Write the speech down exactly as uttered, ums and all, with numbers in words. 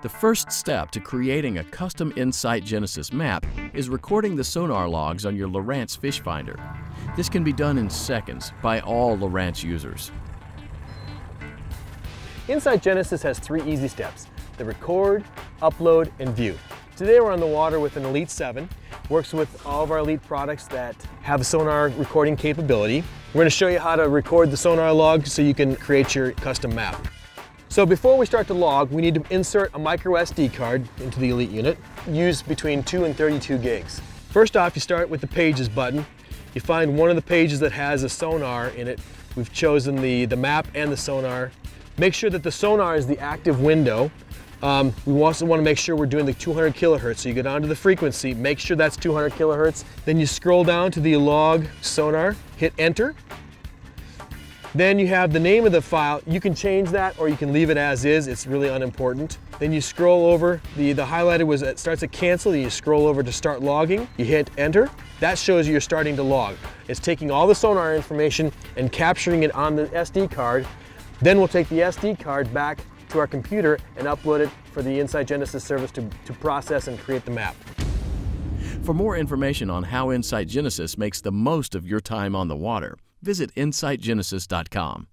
The first step to creating a custom Insight Genesis map is recording the sonar logs on your Lowrance fish finder. This can be done in seconds by all Lowrance users. Insight Genesis has three easy steps: the record, upload, and view. Today we're on the water with an Elite seven. Works with all of our Elite products that have sonar recording capability. We're going to show you how to record the sonar log so you can create your custom map. So before we start to log, we need to insert a micro S D card into the Elite unit. Use between two and thirty-two gigs. First off, you start with the Pages button. You find one of the pages that has a sonar in it. We've chosen the, the map and the sonar. Make sure that the sonar is the active window. Um, we also want to make sure we're doing the two hundred kilohertz. So you go down to the frequency, make sure that's two hundred kilohertz. Then you scroll down to the log sonar, hit enter. Then you have the name of the file. You can change that or you can leave it as is. It's really unimportant. Then you scroll over. The, the highlighted was it starts at cancel. You scroll over to start logging. You hit enter. That shows you you're starting to log. It's taking all the sonar information and capturing it on the S D card. Then we'll take the S D card back to our computer and upload it for the Insight Genesis service to, to process and create the map. For more information on how Insight Genesis makes the most of your time on the water, visit insight genesis dot com.